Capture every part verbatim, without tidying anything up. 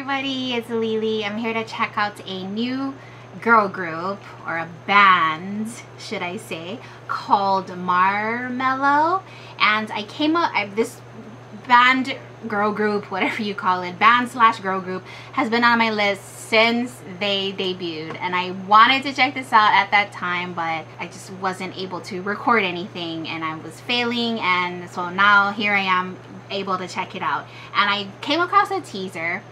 everybody, it's Lily. I'm here to check out a new girl group, or a band, should I say, called Marmello. And I came up, I've, this band, girl group, whatever you call it, band slash girl group, has been on my list since they debuted. And I wanted to check this out at that time, but I just wasn't able to record anything and I was failing. And so now here I am, able to check it out. And I came across a teaser,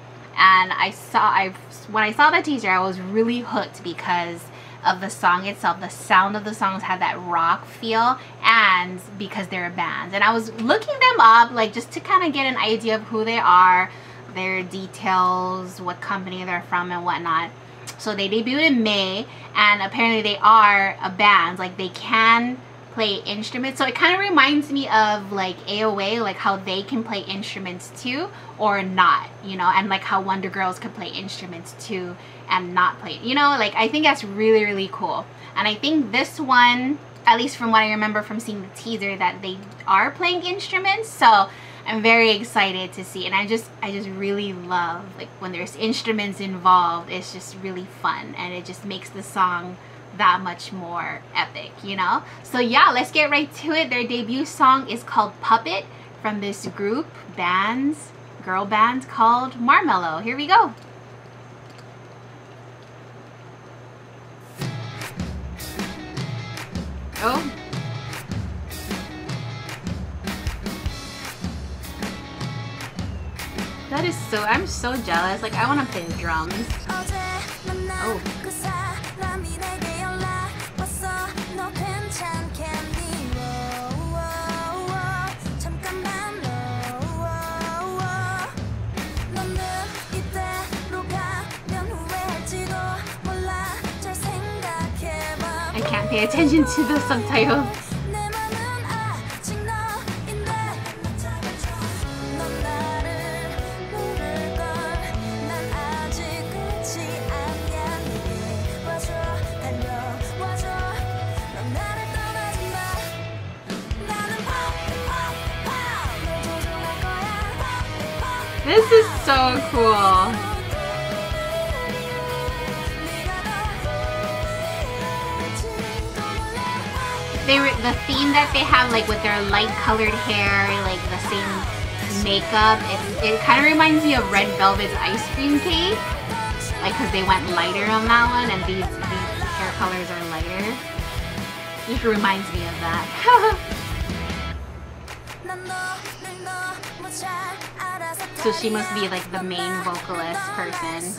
and I saw I when I saw the teaser, I was really hooked because of the song itself. The sound of the songs had that rock feel, and because they're a band, and I was looking them up, like, just to kind of get an idea of who they are, their details, what company they're from and whatnot. So they debuted in May, and apparently they are a band, like, they can play instruments. So it kind of reminds me of, like, A O A, like how they can play instruments too or not, you know, and like how Wonder Girls could play instruments too and not play, you know, like, I think that's really, really cool. And I think this one, at least from what I remember from seeing the teaser, that they are playing instruments, so I'm very excited to see. And I just I just really love, like, when there's instruments involved, it's just really fun, and it just makes the song that much more epic, you know. So yeah, let's get right to it. Their debut song is called Puppet, from this group bands girl band called Marmello. Here we go. Oh, that is so, I'm so jealous, like, I want to play the drums. Oh, I can't pay attention to the subtitles. This is so cool. They were, the theme that they have, like, with their light colored hair, like the same makeup, it, it kind of reminds me of Red Velvet's Ice Cream Cake, like, because they went lighter on that one, and these, these hair colors are lighter. It reminds me of that. So she must be, like, the main vocalist person.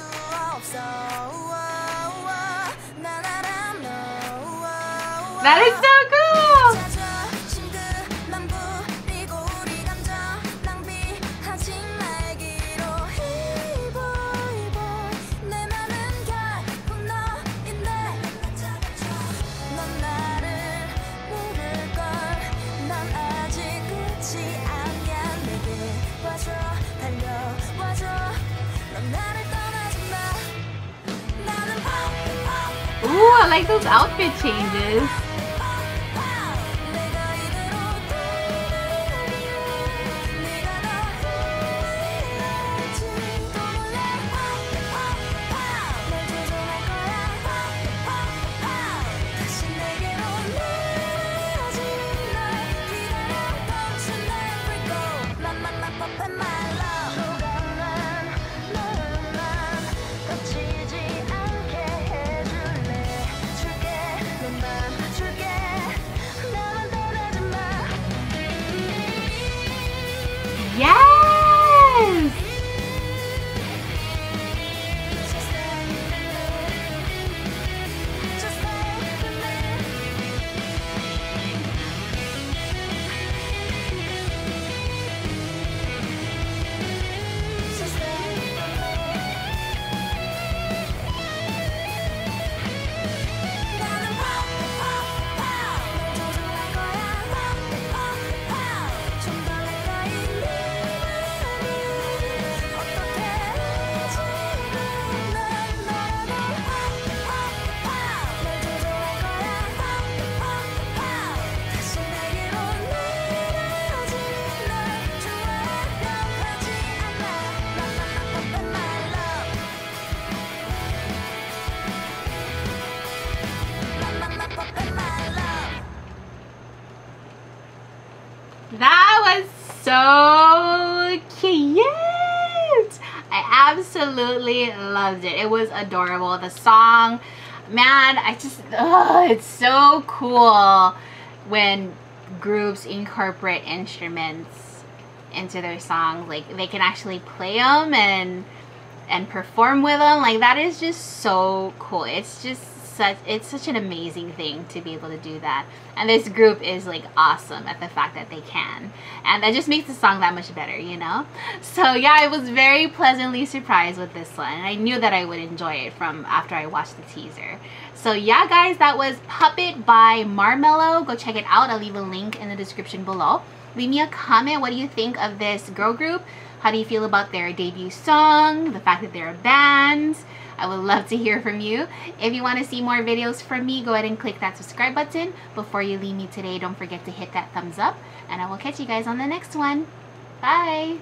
That is so cool! Ooh, I like those outfit changes. Thank you. so cute. I absolutely loved it. It was adorable. The song, man, I just, ugh, it's so cool when groups incorporate instruments into their songs. Like, they can actually play them and and perform with them. Like, that is just so cool. It's just such, it's such an amazing thing to be able to do that. And this group is like awesome at the fact that they can, and that just makes the song that much better, you know. So yeah, I was very pleasantly surprised with this one. I knew that I would enjoy it from after I watched the teaser. So yeah guys, that was Puppet by Marmello. Go check it out. I'll leave a link in the description below. Leave me a comment. What do you think of this girl group? How do you feel about their debut song? The fact that they're a band? I would love to hear from you. If you want to see more videos from me, go ahead and click that subscribe button. Before you leave me today, don't forget to hit that thumbs up. And I will catch you guys on the next one. Bye!